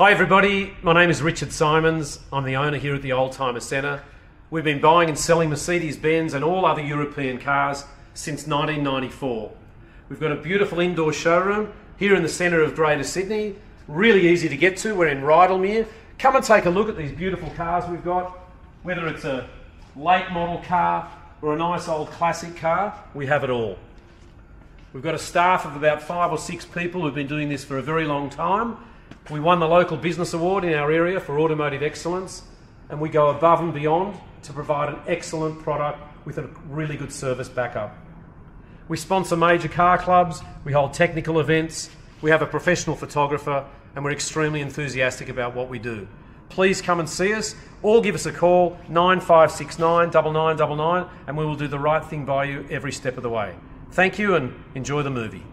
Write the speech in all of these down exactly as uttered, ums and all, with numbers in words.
Hi everybody, my name is Richard Simons. I'm the owner here at the Oldtimer Centre. We've been buying and selling Mercedes-Benz and all other European cars since nineteen ninety-four. We've got a beautiful indoor showroom here in the centre of Greater Sydney. Really easy to get to, we're in Rydalmere. Come and take a look at these beautiful cars we've got. Whether it's a late model car or a nice old classic car, we have it all. We've got a staff of about five or six people who've been doing this for a very long time. We won the local business award in our area for automotive excellence, and we go above and beyond to provide an excellent product with a really good service backup. We sponsor major car clubs, we hold technical events, we have a professional photographer, and we're extremely enthusiastic about what we do. Please come and see us, or give us a call, nine five six nine, nine nine nine nine, and we will do the right thing by you every step of the way. Thank you and enjoy the movie.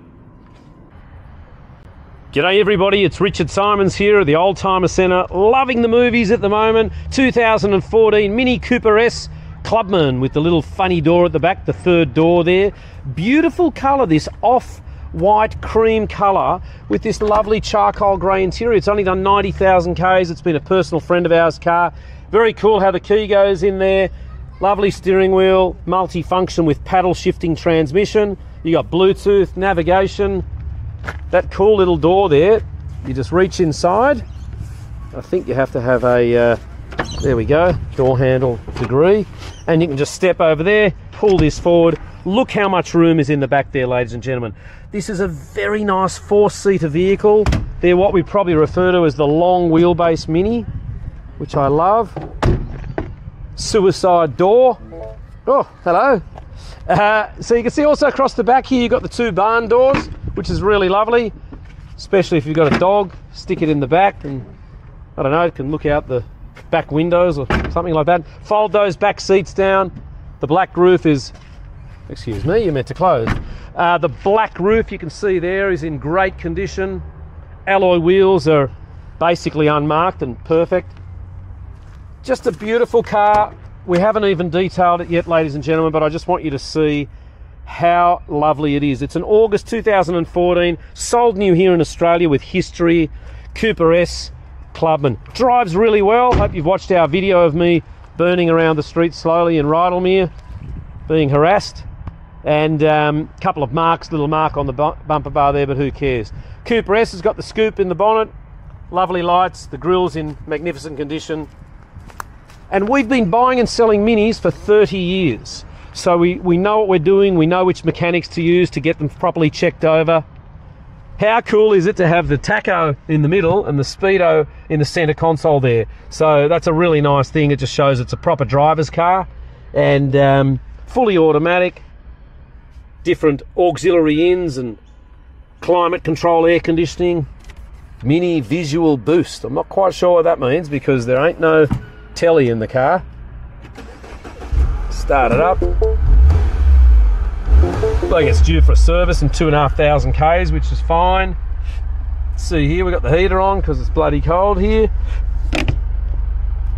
G'day everybody, it's Richard Simons here at the Oldtimer Centre, loving the movies at the moment. two thousand fourteen Mini Cooper S Clubman with the little funny door at the back, the third door there. Beautiful colour, this off-white cream colour with this lovely charcoal grey interior. It's only done ninety thousand Ks, it's been a personal friend of ours car. Very cool how the key goes in there. Lovely steering wheel, multi-function with paddle shifting transmission. You got Bluetooth, navigation. That cool little door there, you just reach inside. I think you have to have a, uh, there we go, door handle degree. And you can just step over there, pull this forward. Look how much room is in the back there, ladies and gentlemen. This is a very nice four-seater vehicle. They're what we probably refer to as the long wheelbase Mini, which I love. Suicide door. Oh, hello. Uh, so you can see also across the back here, you've got the two barn doors, which is really lovely, especially if you've got a dog. Stick it in the back and, I don't know, it can look out the back windows or something like that. Fold those back seats down. The black roof is, excuse me, you're meant to close. Uh, the black roof you can see there is in great condition. Alloy wheels are basically unmarked and perfect. Just a beautiful car. We haven't even detailed it yet, ladies and gentlemen, but I just want you to see how lovely it is. It's an August two thousand fourteen, sold new here in Australia with history, Cooper S Clubman. Drives really well. Hope you've watched our video of me burning around the streets slowly in Rydalmere, being harassed. And a um, couple of marks, little mark on the bu bumper bar there, but who cares. Cooper S has got the scoop in the bonnet, lovely lights, the grille's in magnificent condition. And we've been buying and selling Minis for thirty years. So we, we know what we're doing, we know which mechanics to use to get them properly checked over. How cool is it to have the tacho in the middle and the speedo in the centre console there? So that's a really nice thing, it just shows it's a proper driver's car. And um, fully automatic, different auxiliary ins and climate control, air conditioning, Mini visual boost. I'm not quite sure what that means because there ain't no telly in the car. Start it up. Looks like it's due for a service in two and a half thousand Ks, which is fine. Let's see here, we've got the heater on because it's bloody cold here.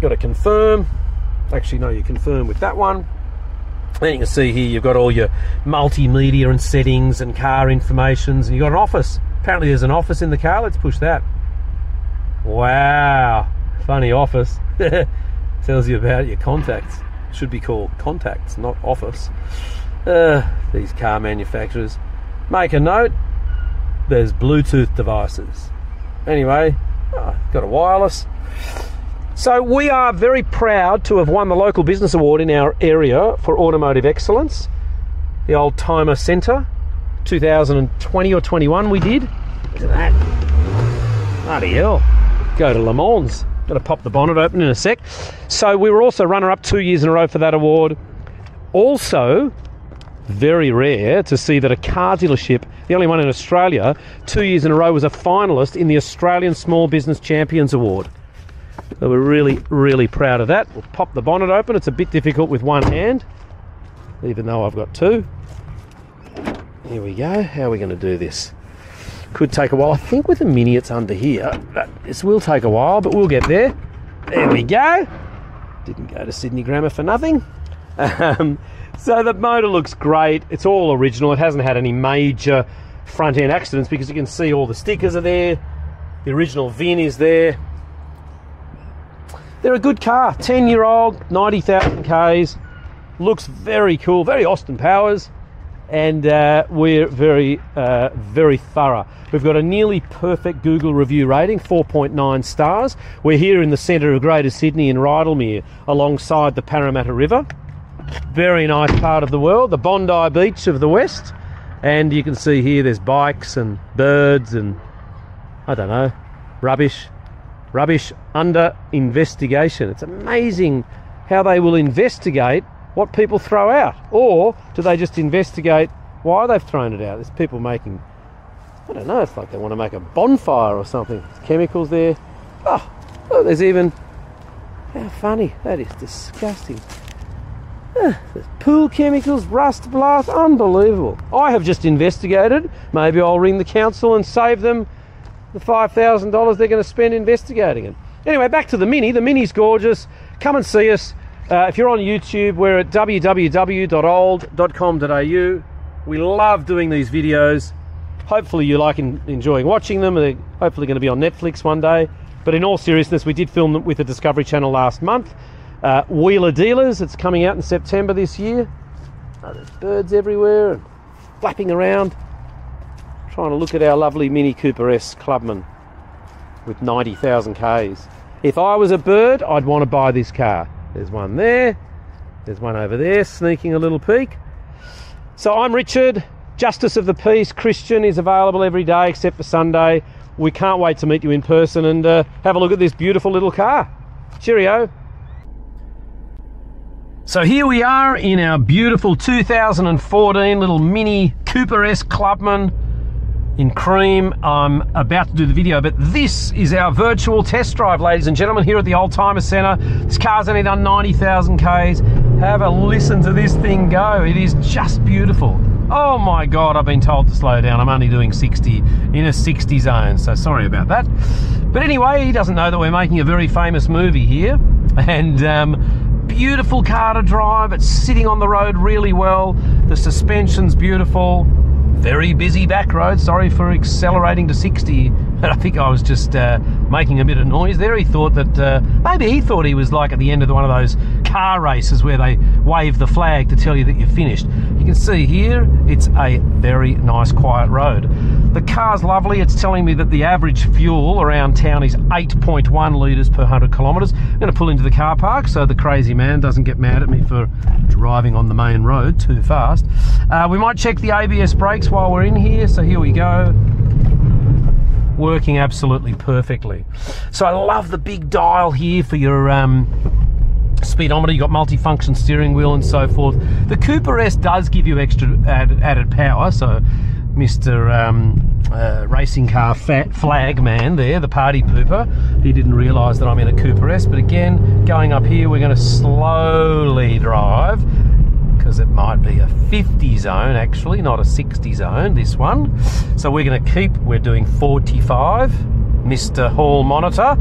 Got to confirm. Actually, no, you confirm with that one. Then you can see here you've got all your multimedia and settings and car informations, and you've got an office. Apparently there's an office in the car. Let's push that. Wow, funny office. Tells you about your contacts. Should be called contacts, not office. Uh, these car manufacturers. Make a note, there's Bluetooth devices. Anyway, oh, got a wireless. So we are very proud to have won the local business award in our area for automotive excellence. The Oldtimer Centre, two thousand twenty or twenty-one we did. Look at that. Bloody hell. Go to Le Mans. Going to pop the bonnet open in a sec. So we were also runner-up two years in a row for that award. Also, very rare to see that a car dealership, the only one in Australia, two years in a row was a finalist in the Australian Small Business Champions Award. So we're really, really proud of that. We'll pop the bonnet open. It's a bit difficult with one hand, even though I've got two. Here we go. How are we going to do this? Could take a while. I think with a Mini it's under here. This will take a while, but we'll get there. There we go. Didn't go to Sydney Grammar for nothing. Um, so the motor looks great. It's all original. It hasn't had any major front end accidents because you can see all the stickers are there. The original V I N is there. They're a good car, ten year old, ninety thousand Ks, looks very cool, very Austin Powers, and uh, we're very, uh, very thorough. We've got a nearly perfect Google review rating, four point nine stars. We're here in the centre of Greater Sydney in Rydalmere, alongside the Parramatta River. Very nice part of the world, the Bondi Beach of the West. And you can see here there's bikes and birds and, I don't know, rubbish. Rubbish under investigation. It's amazing how they will investigate what people throw out. Or do they just investigate why they've thrown it out? There's people making, I don't know, it's like they want to make a bonfire or something. There's chemicals there. Oh, look, there's even, how funny, that is disgusting. There's pool chemicals, rust blast, unbelievable. I have just investigated. Maybe I'll ring the council and save them the five thousand dollars they're going to spend investigating it. Anyway, back to the Mini. The Mini's gorgeous. Come and see us. Uh, if you're on YouTube, we're at w w w dot old dot com dot a u. We love doing these videos. Hopefully you like in, enjoying watching them. They're hopefully going to be on Netflix one day. But in all seriousness, we did film them with the Discovery Channel last month. Uh, Wheeler Dealers, it's coming out in September this year. Oh, there's birds everywhere and flapping around. Trying to look at our lovely Mini Cooper S Clubman with ninety thousand Ks. If I was a bird, I'd want to buy this car. There's one there. There's one over there, sneaking a little peek. So I'm Richard, Justice of the Peace. Christian is available every day except for Sunday. We can't wait to meet you in person and uh, have a look at this beautiful little car. Cheerio. So here we are in our beautiful two thousand fourteen little Mini Cooper S Clubman in cream. I'm about to do the video, but this is our virtual test drive, ladies and gentlemen, here at the Oldtimer Centre. This car's only done ninety thousand Ks. Have a listen to this thing go. It is just beautiful. Oh my God, I've been told to slow down. I'm only doing sixty in a sixty zone, so sorry about that. But anyway, he doesn't know that we're making a very famous movie here. And um, beautiful car to drive. It's sitting on the road really well. The suspension's beautiful. Very busy back road. Sorry for accelerating to sixty. I think I was just uh, making a bit of noise there. He thought that uh, maybe he thought he was like at the end of one of those car races where they wave the flag to tell you that you're finished. You can see here it's a very nice quiet road. The car's lovely. It's telling me that the average fuel around town is eight point one litres per one hundred kilometres. I'm going to pull into the car park so the crazy man doesn't get mad at me for driving on the main road too fast. Uh, we might check the A B S brakes while we're in here. So here we go. Working absolutely perfectly. So I love the big dial here for your um, speedometer. You've got multifunction steering wheel and so forth. The Cooper S does give you extra added, added power. So Mister Um, uh, racing car fat flag man there, the party pooper, he didn't realise that I'm in a Cooper S. But again, going up here, we're going to slowly drive. Because it might be a fifty zone actually, not a sixty zone, this one. So we're going to keep, we're doing forty-five, Mister Hall Monitor.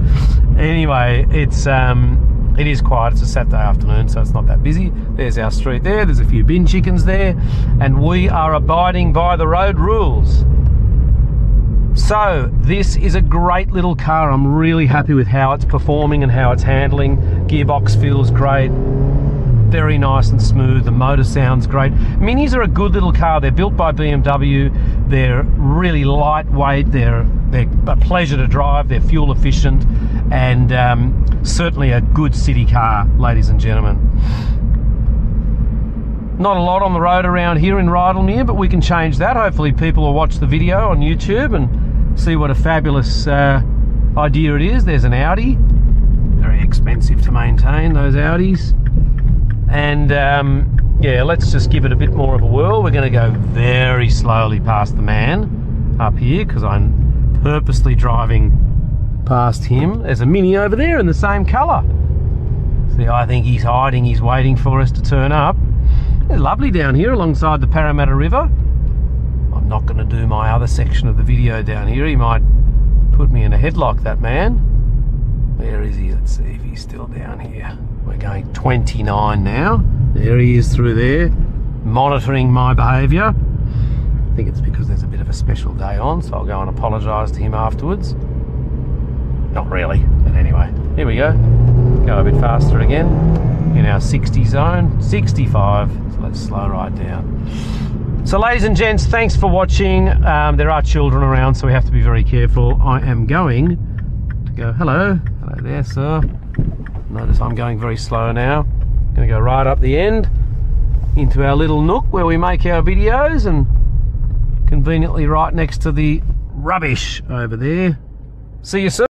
Anyway, it's um it is quiet. It's a Saturday afternoon, so it's not that busy. There's our street there. There's a few bin chickens there, and we are abiding by the road rules. So this is a great little car. I'm really happy with how it's performing and how it's handling. Gearbox feels great. Very nice and smooth. The motor sounds great. Minis are a good little car. They're built by B M W. They're really lightweight. They're, they're a pleasure to drive. They're fuel efficient, and um, certainly a good city car, ladies and gentlemen. Not a lot on the road around here in Rydalmere, but we can change that. Hopefully people will watch the video on YouTube and see what a fabulous uh, idea it is. There's an Audi. Very expensive to maintain, those Audis. And um, yeah, let's just give it a bit more of a whirl. We're going to go very slowly past the man up here because I'm purposely driving past him. There's a Mini over there in the same colour. See, I think he's hiding. He's waiting for us to turn up. It's lovely down here alongside the Parramatta River. I'm not going to do my other section of the video down here. He might put me in a headlock, that man. Where is he? Let's see if he's still down here. We're going twenty-nine now. There he is through there, monitoring my behaviour. I think it's because there's a bit of a special day on, so I'll go and apologise to him afterwards. Not really, but anyway. Here we go. Go a bit faster again. In our sixty zone, sixty-five. So let's slow right down. So ladies and gents, thanks for watching. Um, there are children around, so we have to be very careful. I am going to go, hello. Hello there, sir. Notice I'm going very slow now. I'm gonna go right up the end into our little nook where we make our videos, and conveniently right next to the rubbish over there. See you soon.